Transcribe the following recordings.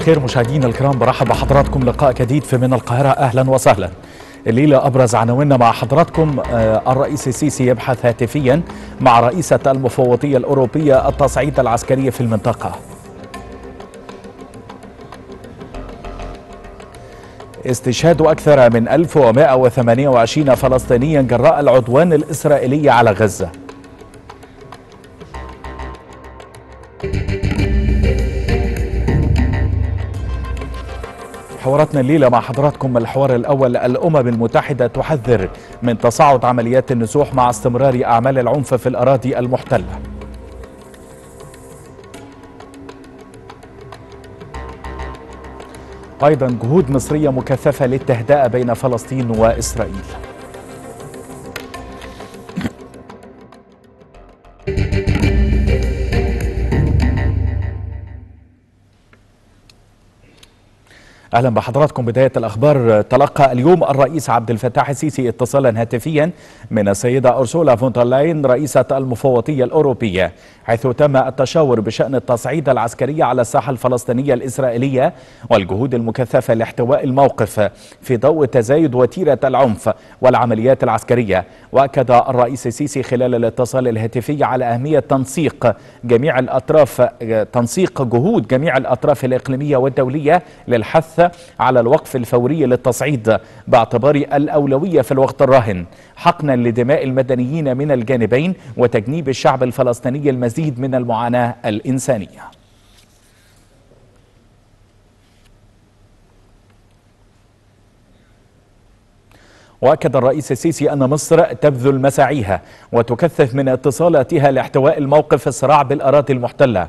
الخير مشاهدينا الكرام، برحب بحضراتكم لقاء جديد في من القاهرة، أهلا وسهلا. الليلة أبرز عناويننا مع حضراتكم: الرئيس السيسي يبحث هاتفيا مع رئيسة المفوضية الأوروبية التصعيد العسكري في المنطقة. استشهاد أكثر من 1128 فلسطينيا جراء العدوان الإسرائيلي على غزة. حواراتنا الليلة مع حضراتكم: الحوار الأول، الأمم المتحدة تحذر من تصاعد عمليات النزوح مع استمرار أعمال العنف في الأراضي المحتلة. أيضا جهود مصرية مكثفة للتهدئة بين فلسطين وإسرائيل. أهلا بحضراتكم. بداية الأخبار: تلقى اليوم الرئيس عبد الفتاح السيسي اتصالا هاتفيا من السيدة أورسولا فون دير لاين رئيسة المفوضية الأوروبية، حيث تم التشاور بشأن التصعيد العسكري على الساحة الفلسطينية الإسرائيلية والجهود المكثفة لاحتواء الموقف في ضوء تزايد وتيرة العنف والعمليات العسكرية. وأكد الرئيس السيسي خلال الاتصال الهاتفي على أهمية تنسيق جهود جميع الأطراف الإقليمية والدولية للحث على الوقف الفوري للتصعيد باعتبار الأولوية في الوقت الراهن، حقنا لدماء المدنيين من الجانبين وتجنيب الشعب الفلسطيني المزيد من المعاناة الإنسانية. وأكد الرئيس السيسي أن مصر تبذل مساعيها وتكثف من اتصالاتها لاحتواء الموقف في الصراع بالأراضي المحتلة.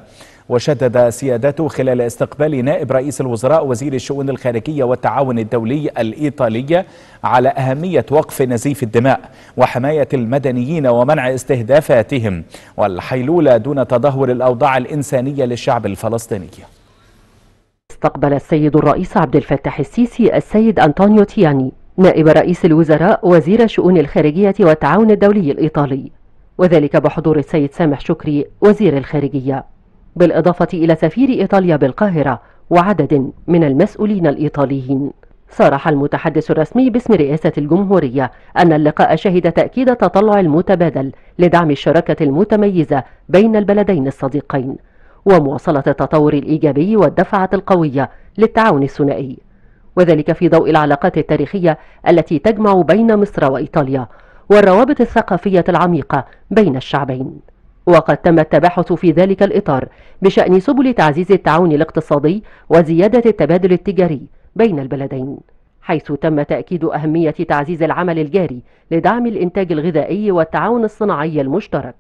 وشدد سيادته خلال استقبال نائب رئيس الوزراء وزير الشؤون الخارجية والتعاون الدولي الإيطالية على أهمية وقف نزيف الدماء وحماية المدنيين ومنع استهدافاتهم والحيلولة دون تدهور الأوضاع الإنسانية للشعب الفلسطيني. استقبل السيد الرئيس عبد الفتاح السيسي السيد أنطونيو تاياني نائب رئيس الوزراء وزير الشؤون الخارجية والتعاون الدولي الإيطالي، وذلك بحضور السيد سامح شكري وزير الخارجية، بالإضافة إلى سفير إيطاليا بالقاهرة وعدد من المسؤولين الإيطاليين. صرح المتحدث الرسمي باسم رئاسة الجمهورية أن اللقاء شهد تأكيد تطلع المتبادل لدعم الشراكة المتميزة بين البلدين الصديقين ومواصلة التطور الإيجابي والدفعة القوية للتعاون الثنائي، وذلك في ضوء العلاقات التاريخية التي تجمع بين مصر وإيطاليا والروابط الثقافية العميقة بين الشعبين. وقد تم التباحث في ذلك الإطار بشأن سبل تعزيز التعاون الاقتصادي وزيادة التبادل التجاري بين البلدين، حيث تم تأكيد أهمية تعزيز العمل الجاري لدعم الإنتاج الغذائي والتعاون الصناعي المشترك،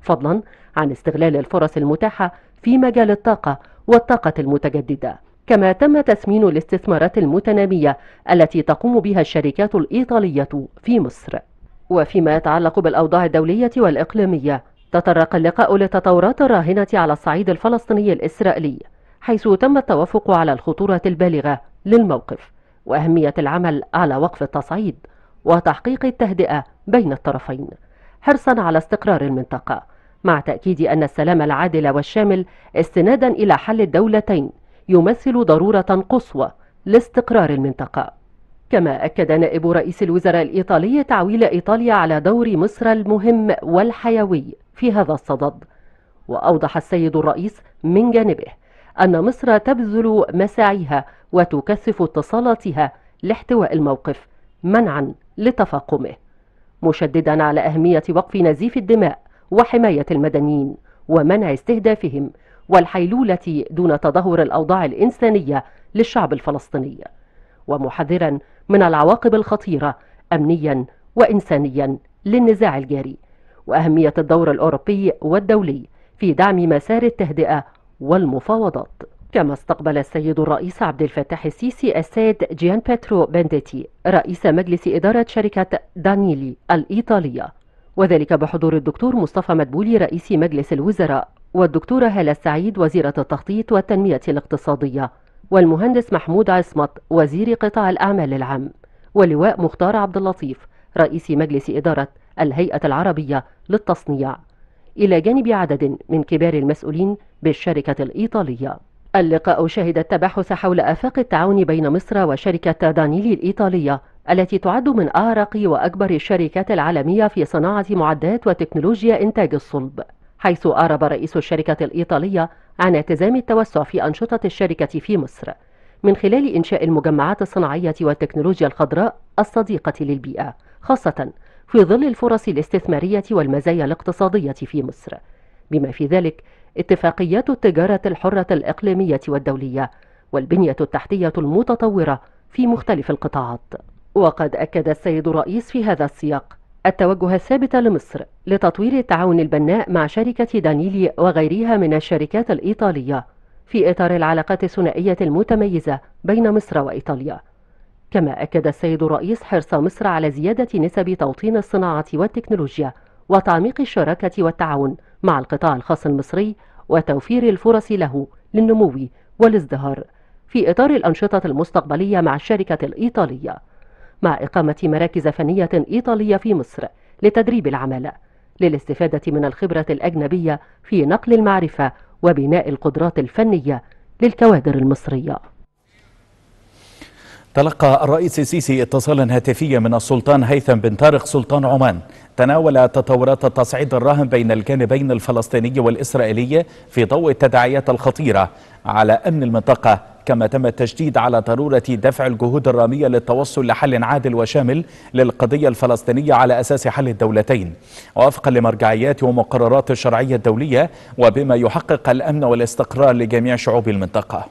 فضلا عن استغلال الفرص المتاحة في مجال الطاقة والطاقة المتجددة. كما تم تثمين الاستثمارات المتنامية التي تقوم بها الشركات الإيطالية في مصر. وفيما يتعلق بالأوضاع الدولية والإقليمية، تطرق اللقاء للتطورات الراهنة على الصعيد الفلسطيني الإسرائيلي، حيث تم التوافق على الخطورة البالغة للموقف وأهمية العمل على وقف التصعيد وتحقيق التهدئة بين الطرفين حرصا على استقرار المنطقة، مع تأكيد أن السلام العادل والشامل استنادا إلى حل الدولتين يمثل ضرورة قصوى لاستقرار المنطقة. كما أكد نائب رئيس الوزراء الإيطالي تعويل إيطاليا على دور مصر المهم والحيوي في هذا الصدد. وأوضح السيد الرئيس من جانبه أن مصر تبذل مساعيها وتكثف اتصالاتها لاحتواء الموقف منعا لتفاقمه، مشددا على أهمية وقف نزيف الدماء وحماية المدنيين ومنع استهدافهم والحيلولة دون تدهور الأوضاع الإنسانية للشعب الفلسطيني، ومحذرا من العواقب الخطيرة أمنيا وإنسانيا للنزاع الجاري وأهمية الدور الأوروبي والدولي في دعم مسار التهدئة والمفاوضات. كما استقبل السيد الرئيس عبد الفتاح السيسي السيد جيان بيترو بندتي رئيس مجلس إدارة شركة دانيلي الإيطالية، وذلك بحضور الدكتور مصطفى مدبولي رئيس مجلس الوزراء والدكتورة هالة السعيد وزيرة التخطيط والتنمية الاقتصادية والمهندس محمود عصمت وزير قطاع الأعمال العام ولواء مختار عبد اللطيف رئيس مجلس إدارة الهيئة العربية للتصنيع، إلى جانب عدد من كبار المسؤولين بالشركة الإيطالية. اللقاء شهد التباحث حول آفاق التعاون بين مصر وشركة دانيلي الإيطالية التي تعد من أعرق وأكبر الشركات العالمية في صناعة معدات وتكنولوجيا إنتاج الصلب، حيث أعرب رئيس الشركة الإيطالية عن التزام التوسع في أنشطة الشركة في مصر من خلال إنشاء المجمعات الصناعية والتكنولوجيا الخضراء الصديقة للبيئة، خاصة في ظل الفرص الاستثمارية والمزايا الاقتصادية في مصر، بما في ذلك اتفاقيات التجارة الحرة الإقليمية والدولية والبنية التحتية المتطورة في مختلف القطاعات. وقد أكد السيد الرئيس في هذا السياق التوجه الثابت لمصر لتطوير التعاون البناء مع شركة دانيلي وغيرها من الشركات الإيطالية في إطار العلاقات الثنائية المتميزة بين مصر وإيطاليا. كما أكد السيد الرئيس حرص مصر على زيادة نسب توطين الصناعة والتكنولوجيا وتعميق الشراكة والتعاون مع القطاع الخاص المصري وتوفير الفرص له للنمو والازدهار في إطار الأنشطة المستقبلية مع الشركة الإيطالية، مع إقامة مراكز فنية إيطالية في مصر لتدريب العمالة للاستفادة من الخبرة الأجنبية في نقل المعرفة وبناء القدرات الفنية للكوادر المصرية. تلقى الرئيس السيسي اتصالا هاتفيا من السلطان هيثم بن طارق سلطان عمان تناول تطورات التصعيد الراهن بين الجانبين الفلسطيني والإسرائيلي في ضوء التداعيات الخطيرة على أمن المنطقة، كما تم التشديد على ضرورة دفع الجهود الرامية للتوصل لحل عادل وشامل للقضية الفلسطينية على أساس حل الدولتين وفقا لمرجعيات ومقررات الشرعية الدولية، وبما يحقق الأمن والاستقرار لجميع شعوب المنطقة.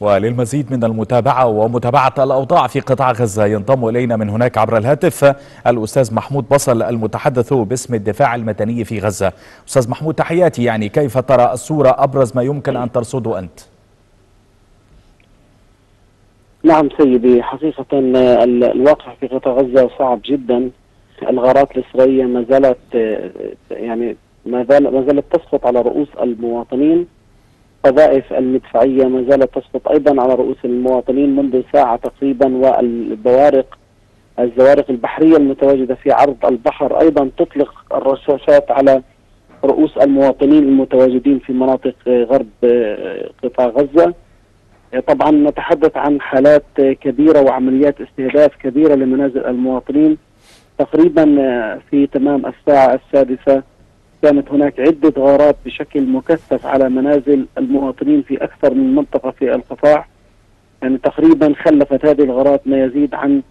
وللمزيد من المتابعة ومتابعة الأوضاع في قطاع غزة ينضم إلينا من هناك عبر الهاتف الأستاذ محمود بصل المتحدث باسم الدفاع المدني في غزة. أستاذ محمود تحياتي، يعني كيف ترى الصورة أبرز ما يمكن أن ترصده أنت؟ نعم سيدي، حقيقة الواقع في قطاع غزة صعب جدا. الغارات الإسرائيلية ما زالت تسقط على رؤوس المواطنين. القذائف المدفعية ما زالت تسقط أيضا على رؤوس المواطنين منذ ساعة تقريبا، والبوارق الزوارق البحرية المتواجدة في عرض البحر أيضا تطلق الرشاشات على رؤوس المواطنين المتواجدين في مناطق غرب قطاع غزة. طبعا نتحدث عن حالات كبيرة وعمليات استهداف كبيرة لمنازل المواطنين. تقريبا في تمام الساعة السادسة كانت هناك عدة غارات بشكل مكثف على منازل المواطنين في أكثر من منطقة في القطاع، يعني تقريبا خلفت هذه الغارات ما يزيد عن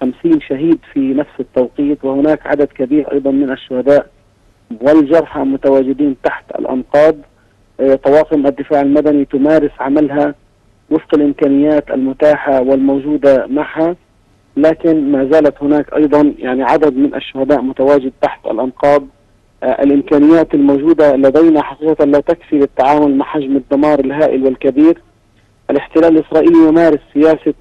50 شهيد في نفس التوقيت، وهناك عدد كبير أيضا من الشهداء والجرحى متواجدين تحت الأنقاض. طواقم الدفاع المدني تمارس عملها وفق الإمكانيات المتاحة والموجودة معها، لكن ما زالت هناك أيضا يعني عدد من الشهداء متواجد تحت الأنقاض. الإمكانيات الموجودة لدينا حقيقة لا تكفي للتعامل مع حجم الدمار الهائل والكبير. الاحتلال الإسرائيلي يمارس سياسة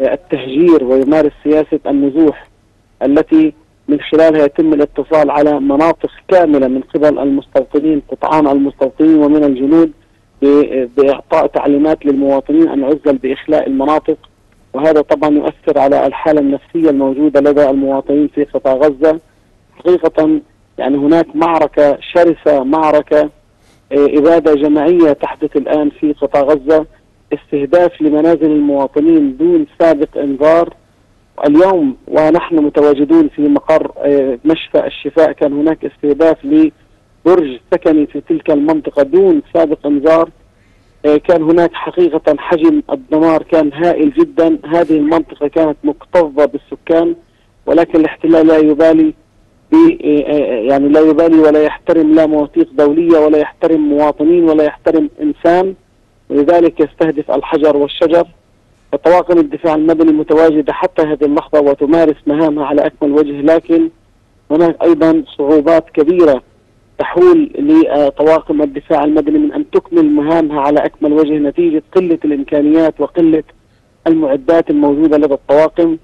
التهجير ويمارس سياسة النزوح التي من خلالها يتم الاتصال على مناطق كاملة من قبل المستوطنين، قطعان المستوطنين ومن الجنود، بإعطاء تعليمات للمواطنين أن يعزل بإخلاء المناطق، وهذا طبعا يؤثر على الحالة النفسية الموجودة لدى المواطنين في قطاع غزة. حقيقة يعني هناك معركة شرسة، معركة إبادة جماعية تحدث الآن في قطاع غزة، استهداف لمنازل المواطنين دون سابق إنذار. اليوم ونحن متواجدون في مقر مشفى الشفاء كان هناك استهداف لبرج سكني في تلك المنطقة دون سابق إنذار. كان هناك حقيقة حجم الدمار كان هائل جدا. هذه المنطقة كانت مكتظة بالسكان، ولكن الاحتلال لا يبالي ولا يحترم لا مواثيق دولية ولا يحترم مواطنين ولا يحترم إنسان، ولذلك يستهدف الحجر والشجر. طواقم الدفاع المدني متواجدة حتى هذه اللحظة وتمارس مهامها على أكمل وجه، لكن هناك أيضا صعوبات كبيرة تحول لطواقم الدفاع المدني من أن تكمل مهامها على أكمل وجه نتيجة قلة الإمكانيات وقلة المعدات الموجودة لدى الطواقم.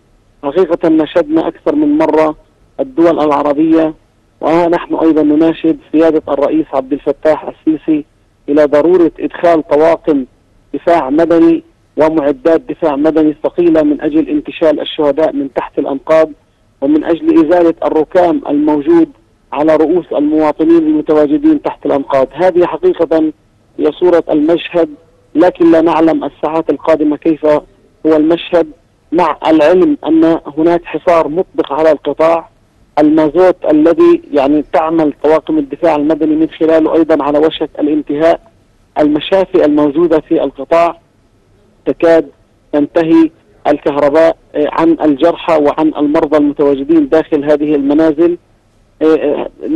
حقيقة نشدنا أكثر من مرة الدول العربية، ونحن أيضا نناشد سيادة الرئيس عبد الفتاح السيسي إلى ضرورة إدخال طواقم دفاع مدني ومعدات دفاع مدني ثقيلة من أجل انتشال الشهداء من تحت الأنقاض. ومن أجل إزالة الركام الموجود على رؤوس المواطنين المتواجدين تحت الأنقاض. هذه حقيقة هي صورة المشهد، لكن لا نعلم الساعات القادمة كيف هو المشهد، مع العلم أن هناك حصار مطبق على القطاع، المازوت الذي يعني تعمل طواقم الدفاع المدني من خلاله أيضا على وشك الانتهاء. المشافي الموجودة في القطاع تكاد تنتهي الكهرباء عن الجرحى وعن المرضى المتواجدين داخل هذه المنازل.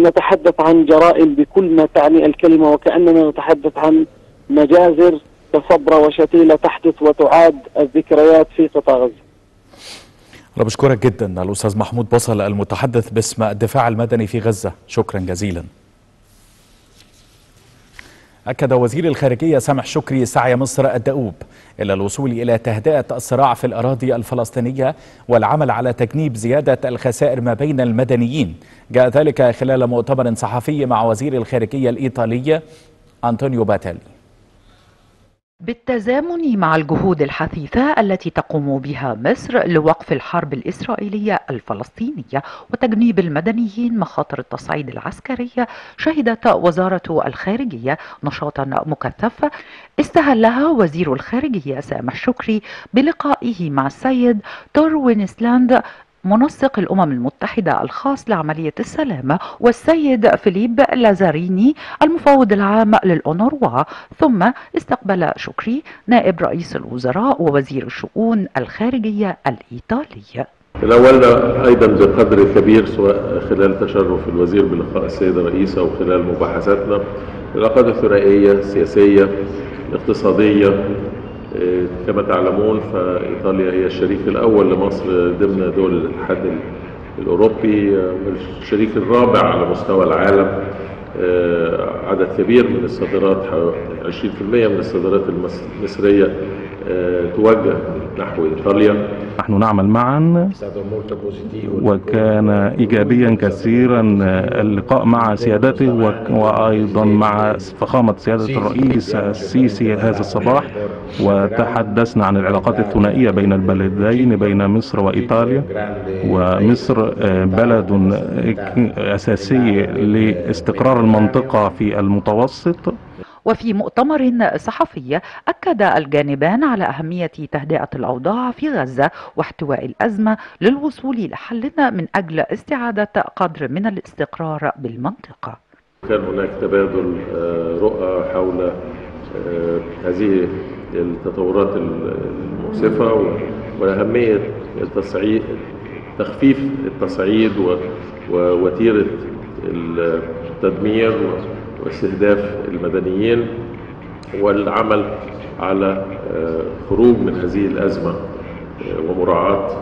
نتحدث عن جرائم بكل ما تعني الكلمة، وكأننا نتحدث عن مجازر كصبرة وشتيلة تحدث وتعاد الذكريات في قطاع غزة. أنا بشكرك جدا الأستاذ محمود بصل المتحدث باسم الدفاع المدني في غزة، شكرا جزيلا. أكد وزير الخارجية سامح شكري سعي مصر الدؤوب إلى الوصول إلى تهدئة الصراع في الأراضي الفلسطينية والعمل على تجنيب زيادة الخسائر ما بين المدنيين. جاء ذلك خلال مؤتمر صحفي مع وزير الخارجية الإيطالية أنطونيو باتالي. بالتزامن مع الجهود الحثيثة التي تقوم بها مصر لوقف الحرب الإسرائيلية الفلسطينية وتجنيب المدنيين مخاطر التصعيد العسكري، شهدت وزارة الخارجية نشاطا مكثفا استهلها وزير الخارجية سامح شكري بلقائه مع السيد تور وينسلاند منسق الأمم المتحدة الخاص لعملية السلام، والسيد فيليب لازاريني المفوض العام للأونروا. ثم استقبل شكري نائب رئيس الوزراء ووزير الشؤون الخارجية الإيطالية. تناولنا أيضا بقدر كبير سواء خلال تشرف الوزير بلقاء السيدة الرئيسة أو خلال مباحثاتنا العلاقات الثنائية السياسية الاقتصادية. كما تعلمون فإيطاليا هي الشريك الأول لمصر ضمن دول الاتحاد الأوروبي، والشريك الرابع على مستوى العالم، عدد كبير من الصادرات 20% من الصادرات المصرية توجه نحو إيطاليا. نحن نعمل معا وكان إيجابيا كثيرا اللقاء مع سيادته وأيضا مع فخامة سيادة الرئيس السيسي هذا الصباح، وتحدثنا عن العلاقات الثنائية بين البلدين بين مصر وإيطاليا. ومصر بلد أساسي لاستقرار المنطقة في المتوسط. وفي مؤتمر صحفي أكد الجانبان على أهمية تهدئة الأوضاع في غزة واحتواء الأزمة للوصول إلى حل من أجل استعادة قدر من الاستقرار بالمنطقة. كان هناك تبادل رؤى حول هذه التطورات المؤسفة وأهمية التصعيد، تخفيف التصعيد ووتيرة التدمير واستهداف المدنيين والعمل على خروج من هذه الأزمة ومراعاة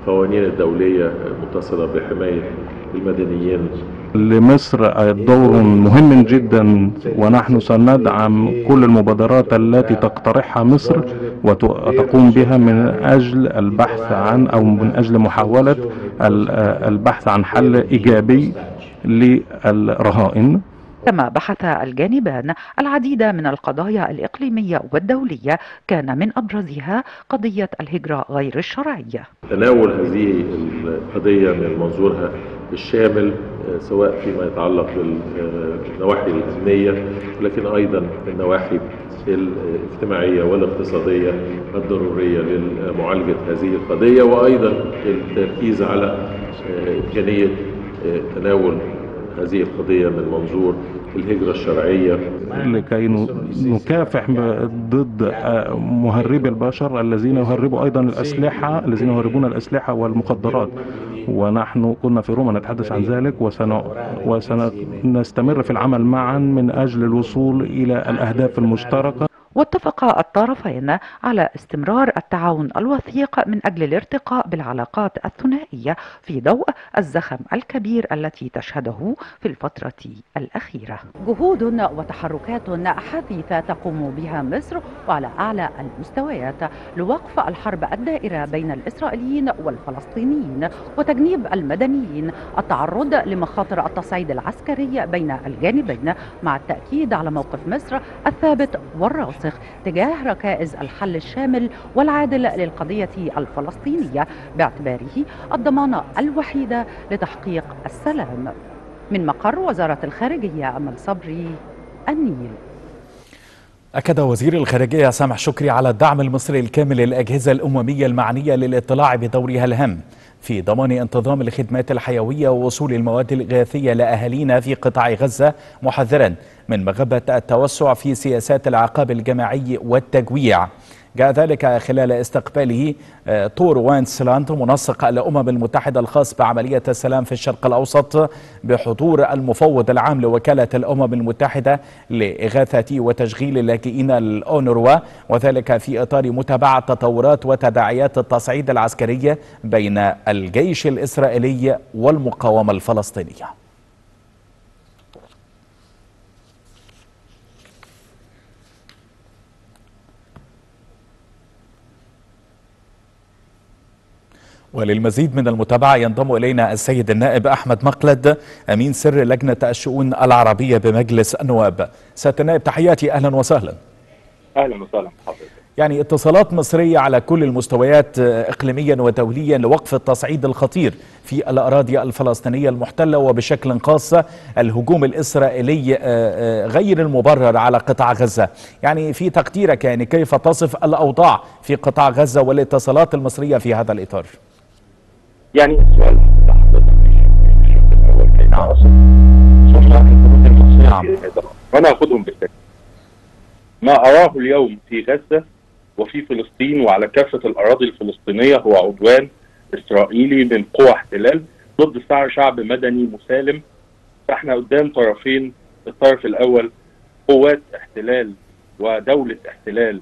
القوانين الدولية المتصلة بحماية المدنيين. لمصر دور مهم جدا، ونحن سندعم كل المبادرات التي تقترحها مصر وتقوم بها من أجل البحث عن أو من أجل محاولة البحث عن حل إيجابي للرهائن. كما بحث الجانبان العديد من القضايا الإقليمية والدولية، كان من أبرزها قضية الهجرة غير الشرعية. تناول هذه القضية من منظورها الشامل سواء فيما يتعلق بالنواحي الأمنية لكن أيضا النواحي الاجتماعية والاقتصادية الضرورية لمعالجة هذه القضية، وأيضا التركيز على إمكانية تناول هذه القضية من منظور الهجرة الشرعية لكي نكافح ضد مهربي البشر الذين يهربوا أيضا الأسلحة، الذين يهربون الأسلحة والمخدرات. ونحن كنا في روما نتحدث عن ذلك، وسنستمر في العمل معا من أجل الوصول إلى الأهداف المشتركة. واتفق الطرفين على استمرار التعاون الوثيق من أجل الارتقاء بالعلاقات الثنائية في ضوء الزخم الكبير التي تشهده في الفترة الأخيرة. جهود وتحركات حثيثة تقوم بها مصر وعلى أعلى المستويات لوقف الحرب الدائرة بين الإسرائيليين والفلسطينيين وتجنيب المدنيين، التعرض لمخاطر التصعيد العسكري بين الجانبين، مع التأكيد على موقف مصر الثابت والراسخ المناطق تجاه ركائز الحل الشامل والعادل للقضية الفلسطينية باعتباره الضمانة الوحيدة لتحقيق السلام. من مقر وزارة الخارجية، أمل صبري، النيل. أكد وزير الخارجية سامح شكري على الدعم المصري الكامل للأجهزة الأممية المعنية للاطلاع بدورها الهام في ضمان انتظام الخدمات الحيوية ووصول المواد الإغاثية لأهالينا في قطاع غزة، محذرا من مغبة التوسع في سياسات العقاب الجماعي والتجويع. جاء ذلك خلال استقباله تور وينسلاند، منسق الأمم المتحدة الخاص بعملية السلام في الشرق الأوسط، بحضور المفوض العام لوكالة الأمم المتحدة لإغاثة وتشغيل اللاجئين الأونروا، وذلك في إطار متابعة تطورات وتداعيات التصعيد العسكري بين الجيش الإسرائيلي والمقاومة الفلسطينية. وللمزيد من المتابعة ينضم إلينا السيد النائب أحمد مقلد، أمين سر لجنة الشؤون العربية بمجلس النواب. سيد النائب، تحياتي، أهلا وسهلا. أهلا وسهلا حضرتك. يعني اتصالات مصرية على كل المستويات إقليميا ودوليا لوقف التصعيد الخطير في الأراضي الفلسطينية المحتلة، وبشكل خاص الهجوم الإسرائيلي غير المبرر على قطاع غزة. يعني في تقديرك، يعني كيف تصف الأوضاع في قطاع غزة والاتصالات المصرية في هذا الإطار؟ يعني السؤال حضرتك الشق الاول كيف اصل ثم الجهود المصريه، وانا اخذهم بالترتيب. ما اراه اليوم في غزه وفي فلسطين وعلى كافه الاراضي الفلسطينيه هو عدوان اسرائيلي من قوى احتلال ضد شعب مدني مسالم. فاحنا قدام طرفين، الطرف الاول قوات احتلال ودوله احتلال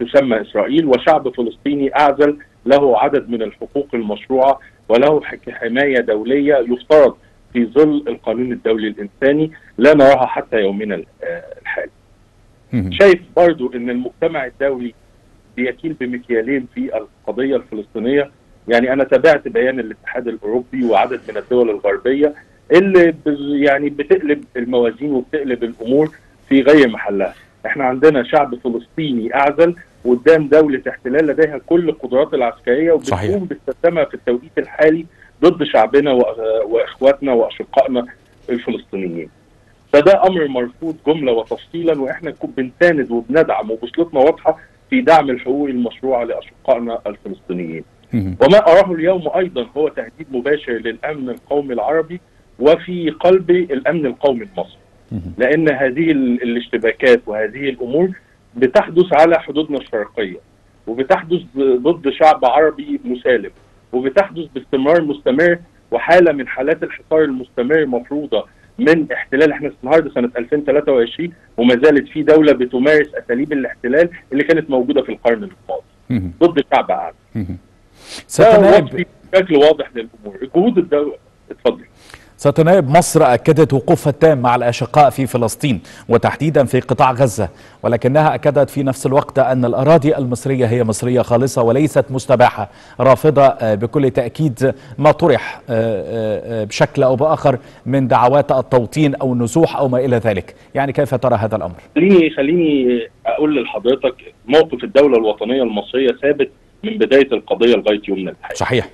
تسمى اسرائيل، وشعب فلسطيني اعزل له عدد من الحقوق المشروعة وله حماية دولية يفترض في ظل القانون الدولي الإنساني لا نراها حتى يومنا الحالي. شايف برضو أن المجتمع الدولي بيكيل بمكيالين في القضية الفلسطينية. يعني أنا تابعت بيان الاتحاد الأوروبي وعدد من الدول الغربية اللي يعني بتقلب الموازين وبتقلب الأمور في غير محلها. احنا عندنا شعب فلسطيني أعزل قدام دولة احتلال لديها كل القدرات العسكرية وبتقوم باستخدامها في التوقيت الحالي ضد شعبنا واخواتنا واشقائنا الفلسطينيين. فده امر مرفوض جملة وتفصيلا، واحنا بنساند وبندعم وبوصلتنا واضحة في دعم الحقوق المشروعة لاشقائنا الفلسطينيين. وما اراه اليوم ايضا هو تهديد مباشر للامن القومي العربي وفي قلب الامن القومي المصري. لان هذه الاشتباكات وهذه الامور بتحدث على حدودنا الشرقية، وبتحدث ضد شعب عربي مسالم، وبتحدث باستمرار مستمر، وحالة من حالات الحصار المستمر مفروضة من احتلال. احنا النهارده سنة 2023 وما زالت في دولة بتمارس أساليب الاحتلال اللي كانت موجودة في القرن الماضي ضد شعب عربي. ده بشكل واضح للأمور. الجهود الدولية اتفضل. سيادة النائب، مصر أكدت وقوفها التام مع الأشقاء في فلسطين وتحديدا في قطاع غزة، ولكنها أكدت في نفس الوقت أن الأراضي المصرية هي مصرية خالصة وليست مستباحة، رافضة بكل تأكيد ما طرح بشكل أو بآخر من دعوات التوطين أو النزوح أو ما إلى ذلك. يعني كيف ترى هذا الأمر؟ خليني أقول لحضرتك موقف الدولة الوطنية المصرية ثابت من بداية القضية لغاية يومنا الحالي. صحيح.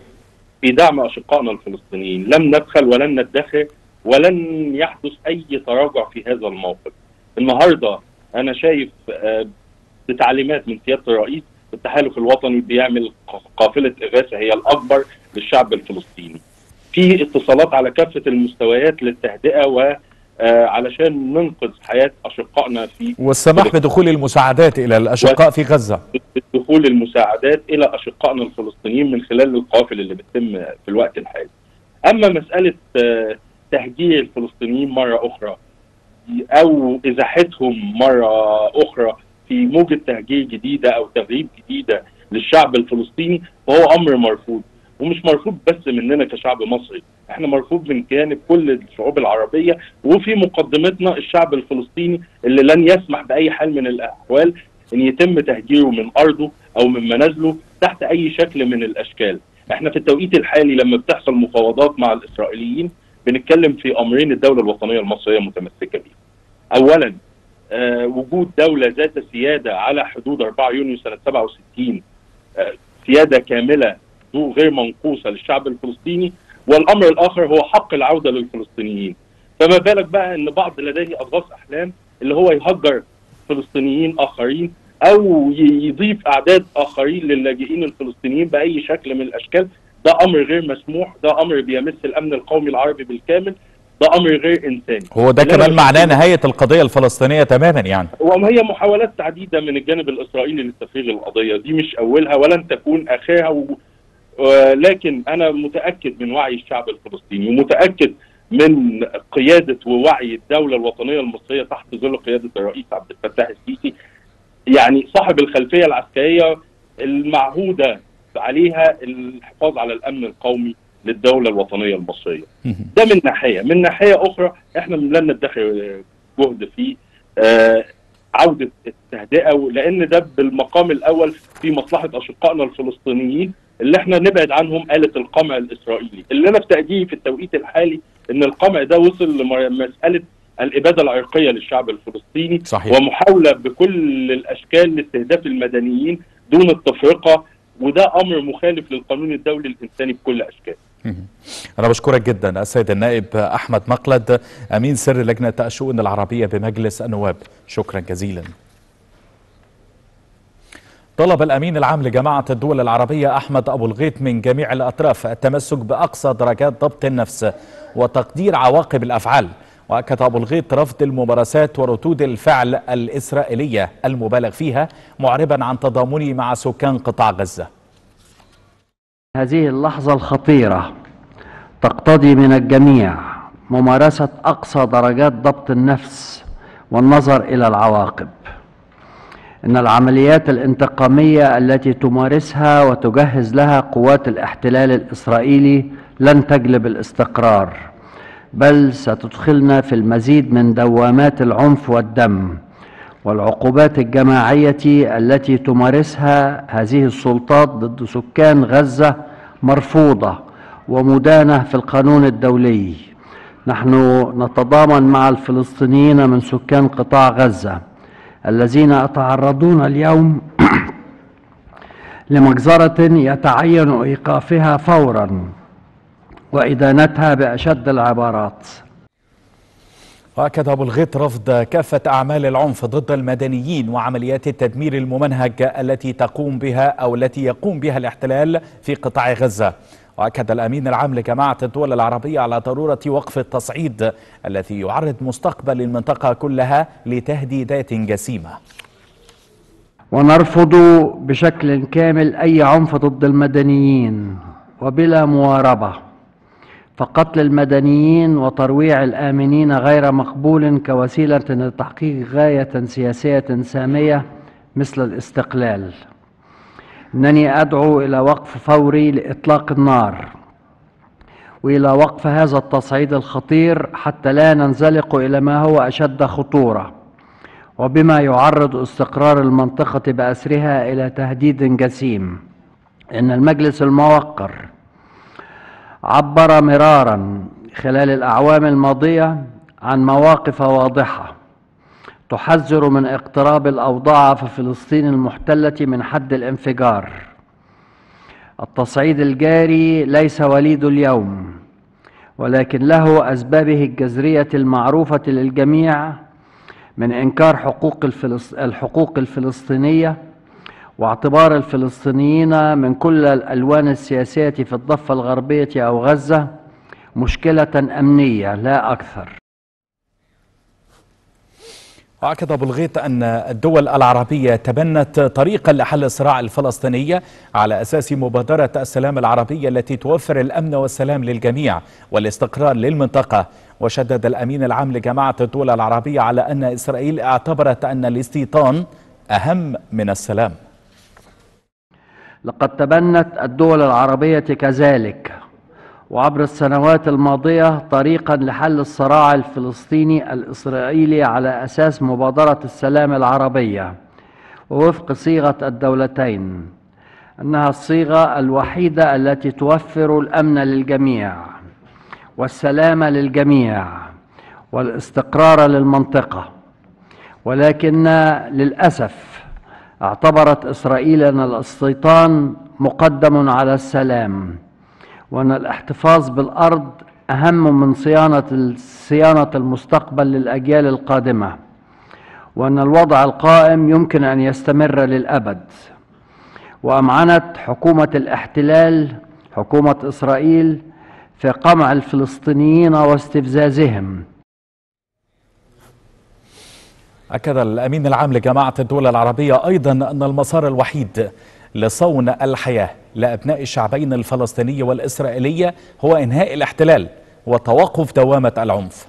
في دعم أشقائنا الفلسطينيين لم ندخل ولن ندخر ولن يحدث أي تراجع في هذا الموقف. النهاردة أنا شايف بتعليمات من سيادة الرئيس التحالف الوطني بيعمل قافلة إغاثة هي الأكبر للشعب الفلسطيني. في اتصالات على كافة المستويات للتهدئة وعلشان ننقذ حياة أشقائنا في والسماح بدخول المساعدات إلى الأشقاء في غزة. دخول المساعدات الى اشقائنا الفلسطينيين من خلال القوافل اللي بتتم في الوقت الحالي. اما مساله تهجير الفلسطينيين مره اخرى او ازاحتهم مره اخرى في موجه تهجير جديده او تغريب جديده للشعب الفلسطيني فهو امر مرفوض، ومش مرفوض بس مننا كشعب مصري، احنا مرفوض من جانب كل الشعوب العربيه، وفي مقدمتنا الشعب الفلسطيني اللي لن يسمح باي حال من الاحوال ان يتم تهجيره من ارضه او من منازله تحت اي شكل من الاشكال. احنا في التوقيت الحالي لما بتحصل مفاوضات مع الاسرائيليين بنتكلم في امرين الدوله الوطنيه المصريه متمسكه بيه. اولا وجود دولة ذات سيادة على حدود 4 يونيو سنة 67، سيادة كاملة غير منقوصة للشعب الفلسطيني، والأمر الآخر هو حق العودة للفلسطينيين. فما بالك بقى أن بعض لديه أضغاث أحلام اللي هو يهجر فلسطينيين آخرين أو يضيف أعداد آخرين للاجئين الفلسطينيين بأي شكل من الأشكال. ده أمر غير مسموح، ده أمر بيمس الأمن القومي العربي بالكامل، ده أمر غير إنساني. هو ده كمان معناه نهاية القضية الفلسطينية تماما يعني. وهي محاولات عديدة من الجانب الإسرائيلي لتفريغ القضية دي، مش أولها ولن تكون آخرها، لكن أنا متأكد من وعي الشعب الفلسطيني ومتأكد من قيادة ووعي الدولة الوطنية المصرية تحت ظل قيادة الرئيس عبد الفتاح السيسي، يعني صاحب الخلفية العسكرية المعهودة عليها الحفاظ على الأمن القومي للدولة الوطنية المصرية. ده من ناحية، من ناحية أخرى احنا لن ندخل جهد في عودة التهدئة، لأن ده بالمقام الأول في مصلحة أشقائنا الفلسطينيين اللي احنا نبعد عنهم آلة القمع الإسرائيلي، اللي أنا بتأييدي في التوقيت الحالي إن القمع ده وصل لمسألة الإبادة العرقية للشعب الفلسطيني. صحيح. ومحاولة بكل الأشكال لاستهداف المدنيين دون التفرقة، وده أمر مخالف للقانون الدولي الإنساني بكل أشكاله. أنا بشكرك جدا السيد النائب أحمد مقلد، أمين سر لجنة الشؤون العربية بمجلس النواب، شكرا جزيلا. طلب الأمين العام لجماعة الدول العربية أحمد أبو الغيط من جميع الأطراف التمسك بأقصى درجات ضبط النفس وتقدير عواقب الأفعال، وأكد أبو الغيط رفض الممارسات وردود الفعل الإسرائيلية المبالغ فيها، معربا عن تضامنه مع سكان قطاع غزة. هذه اللحظة الخطيرة تقتضي من الجميع ممارسة أقصى درجات ضبط النفس والنظر إلى العواقب. إن العمليات الانتقامية التي تمارسها وتجهز لها قوات الاحتلال الإسرائيلي لن تجلب الاستقرار، بل ستدخلنا في المزيد من دوامات العنف والدم والعقوبات الجماعية التي تمارسها هذه السلطات ضد سكان غزة مرفوضة ومدانة في القانون الدولي. نحن نتضامن مع الفلسطينيين من سكان قطاع غزة الذين يتعرضون اليوم لمجزرة يتعين إيقافها فوراً وإدانتها بأشد العبارات. وأكد أبو الغيط رفض كافة أعمال العنف ضد المدنيين وعمليات التدمير الممنهج التي تقوم بها أو التي يقوم بها الاحتلال في قطاع غزة. وأكد الأمين العام لجماعة الدول العربية على ضرورة وقف التصعيد الذي يعرض مستقبل المنطقة كلها لتهديدات جسيمة. ونرفض بشكل كامل أي عنف ضد المدنيين وبلا مواربة، فقتل المدنيين وترويع الآمنين غير مقبول كوسيلة لتحقيق غاية سياسية سامية مثل الاستقلال. إنني أدعو إلى وقف فوري لإطلاق النار وإلى وقف هذا التصعيد الخطير حتى لا ننزلق إلى ما هو أشد خطورة وبما يعرض استقرار المنطقة بأسرها إلى تهديد جسيم. إن المجلس الموقر عبر مرارا خلال الأعوام الماضية عن مواقف واضحة تحذر من اقتراب الأوضاع في فلسطين المحتلة من حد الانفجار. التصعيد الجاري ليس وليد اليوم، ولكن له أسبابه الجذرية المعروفة للجميع من إنكار الحقوق الفلسطينية واعتبار الفلسطينيين من كل الألوان السياسية في الضفة الغربية أو غزة مشكلة أمنية لا أكثر. وأكد أبو الغيط أن الدول العربية تبنت طريقا لحل الصراع الفلسطيني على أساس مبادرة السلام العربية التي توفر الأمن والسلام للجميع والاستقرار للمنطقة. وشدد الأمين العام لجماعة الدول العربية على أن إسرائيل اعتبرت أن الاستيطان أهم من السلام. لقد تبنت الدول العربية كذلك وعبر السنوات الماضية طريقا لحل الصراع الفلسطيني الإسرائيلي على أساس مبادرة السلام العربية ووفق صيغة الدولتين، أنها الصيغة الوحيدة التي توفر الأمن للجميع والسلام للجميع والاستقرار للمنطقة، ولكن للأسف اعتبرت إسرائيل أن الاستيطان مقدم على السلام، وأن الاحتفاظ بالأرض أهم من صيانة المستقبل للأجيال القادمة، وأن الوضع القائم يمكن أن يستمر للأبد. وأمعنت حكومة الاحتلال، حكومة إسرائيل، في قمع الفلسطينيين واستفزازهم. أكد الأمين العام لجماعة الدول العربية أيضا أن المسار الوحيد لصون الحياة لأبناء الشعبين الفلسطيني والإسرائيلي هو إنهاء الاحتلال وتوقف دوامة العنف.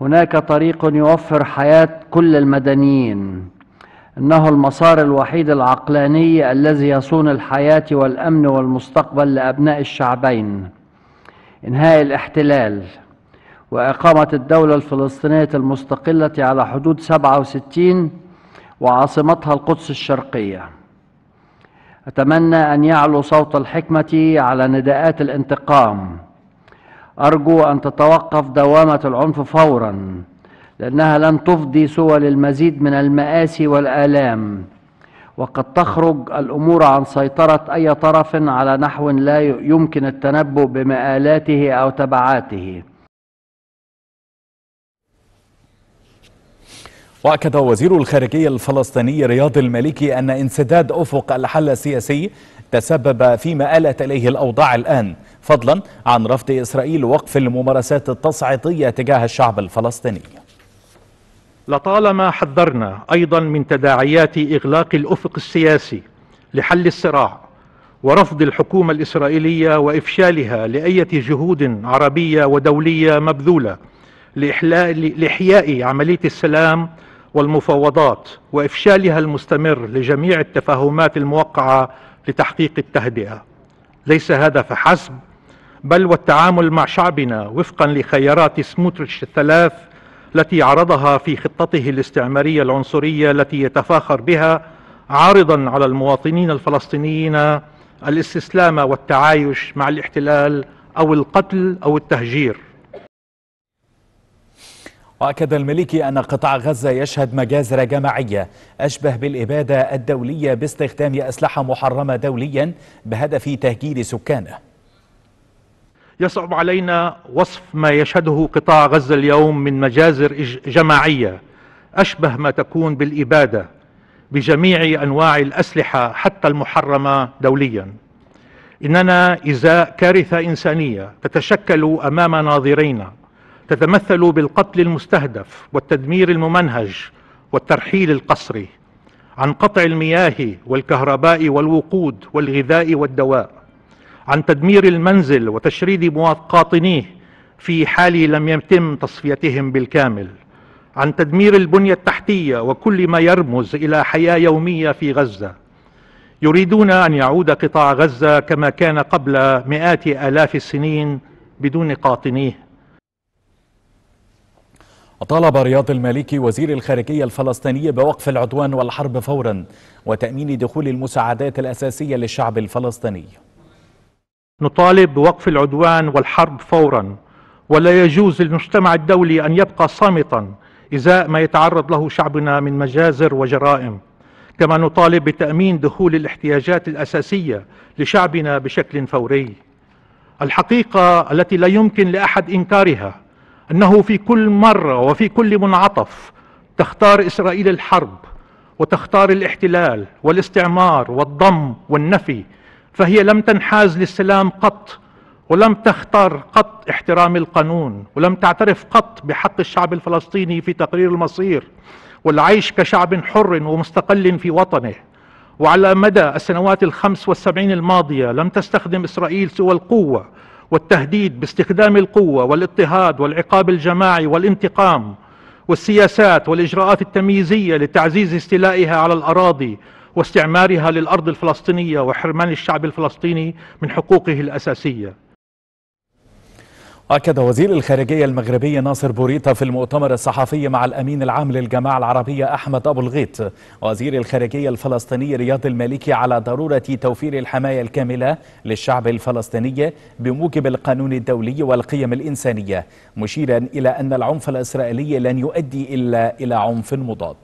هناك طريق يوفر حياة كل المدنيين، إنه المسار الوحيد العقلاني الذي يصون الحياة والأمن والمستقبل لأبناء الشعبين: إنهاء الاحتلال، وإقامة الدولة الفلسطينية المستقلة على حدود 67 وعاصمتها القدس الشرقية. أتمنى أن يعلو صوت الحكمة على نداءات الانتقام. أرجو أن تتوقف دوامة العنف فوراً، لأنها لن تفضي سوى للمزيد من المآسي والآلام، وقد تخرج الأمور عن سيطرة أي طرف على نحو لا يمكن التنبؤ بمآلاته أو تبعاته. وأكد وزير الخارجية الفلسطيني رياض المالكي أن انسداد أفق الحل السياسي تسبب فيما آلت إليه الأوضاع الآن، فضلا عن رفض إسرائيل وقف الممارسات التصعيدية تجاه الشعب الفلسطيني. لطالما حذرنا أيضا من تداعيات إغلاق الأفق السياسي لحل الصراع، ورفض الحكومة الإسرائيلية وإفشالها لأي جهود عربية ودولية مبذولة لإحياء عملية السلام والمفاوضات، وإفشالها المستمر لجميع التفاهمات الموقعة لتحقيق التهدئة. ليس هذا فحسب، بل والتعامل مع شعبنا وفقا لخيارات سموتريتش الثلاث التي عرضها في خطته الاستعمارية العنصرية التي يتفاخر بها، عارضا على المواطنين الفلسطينيين الاستسلام والتعايش مع الاحتلال أو القتل أو التهجير. وأكد المالكي أن قطاع غزة يشهد مجازر جماعية أشبه بالإبادة الدولية باستخدام أسلحة محرمة دوليا بهدف تهجير سكانه. يصعب علينا وصف ما يشهده قطاع غزة اليوم من مجازر جماعية أشبه ما تكون بالإبادة بجميع أنواع الأسلحة حتى المحرمة دوليا. إننا إزاء كارثة إنسانية تتشكل أمام ناظرينا، تتمثل بالقتل المستهدف والتدمير الممنهج والترحيل القسري عن قطع المياه والكهرباء والوقود والغذاء والدواء، عن تدمير المنزل وتشريد قاطنيه في حال لم يتم تصفيتهم بالكامل، عن تدمير البنية التحتية وكل ما يرمز إلى حياة يومية في غزة. يريدون أن يعود قطاع غزة كما كان قبل مئات آلاف السنين بدون قاطنيه. طالب رياض المالكي وزير الخارجية الفلسطيني بوقف العدوان والحرب فورا وتأمين دخول المساعدات الأساسية للشعب الفلسطيني. نطالب بوقف العدوان والحرب فورا، ولا يجوز للمجتمع الدولي أن يبقى صامتا إزاء ما يتعرض له شعبنا من مجازر وجرائم، كما نطالب بتأمين دخول الاحتياجات الأساسية لشعبنا بشكل فوري. الحقيقة التي لا يمكن لأحد إنكارها أنه في كل مرة وفي كل منعطف تختار إسرائيل الحرب، وتختار الاحتلال والاستعمار والضم والنفي، فهي لم تنحاز للسلام قط، ولم تختار قط احترام القانون، ولم تعترف قط بحق الشعب الفلسطيني في تقرير المصير والعيش كشعب حر ومستقل في وطنه. وعلى مدى السنوات 75 الماضية لم تستخدم إسرائيل سوى القوة والتهديد باستخدام القوة والاضطهاد والعقاب الجماعي والانتقام والسياسات والإجراءات التمييزية لتعزيز استيلائها على الأراضي واستعمارها للأرض الفلسطينية وحرمان الشعب الفلسطيني من حقوقه الأساسية. أكد وزير الخارجية المغربي ناصر بوريطة في المؤتمر الصحفي مع الأمين العام للجماعة العربية أحمد أبو الغيط وزير الخارجية الفلسطيني رياض المالكي على ضرورة توفير الحماية الكاملة للشعب الفلسطيني بموجب القانون الدولي والقيم الإنسانية، مشيرا إلى أن العنف الإسرائيلي لن يؤدي إلا إلى عنف مضاد.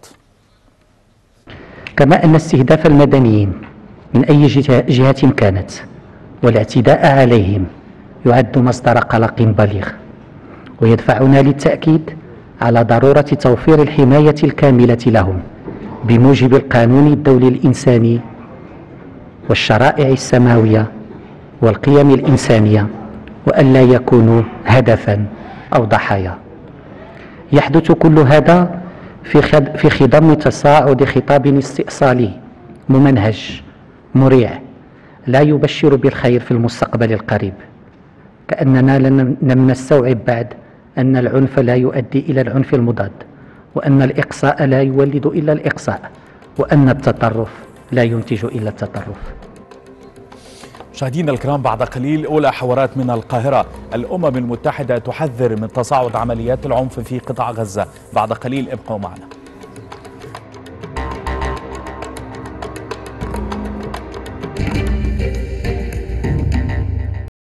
كما أن استهداف المدنيين من أي جهة كانت والاعتداء عليهم يعد مصدر قلق بالغ، ويدفعنا للتأكيد على ضرورة توفير الحماية الكاملة لهم بموجب القانون الدولي الإنساني والشرائع السماوية والقيم الإنسانية، وألا يكونوا هدفا أو ضحايا. يحدث كل هذا في خضم تصاعد خطاب استئصالي ممنهج مريع لا يبشر بالخير في المستقبل القريب، كأننا لم نستوعب بعد أن العنف لا يؤدي إلى العنف المضاد، وأن الإقصاء لا يولد إلا الإقصاء، وأن التطرف لا ينتج إلا التطرف. مشاهدينا الكرام، بعد قليل أولى حوارات من القاهرة. الأمم المتحدة تحذر من تصاعد عمليات العنف في قطاع غزة. بعد قليل ابقوا معنا.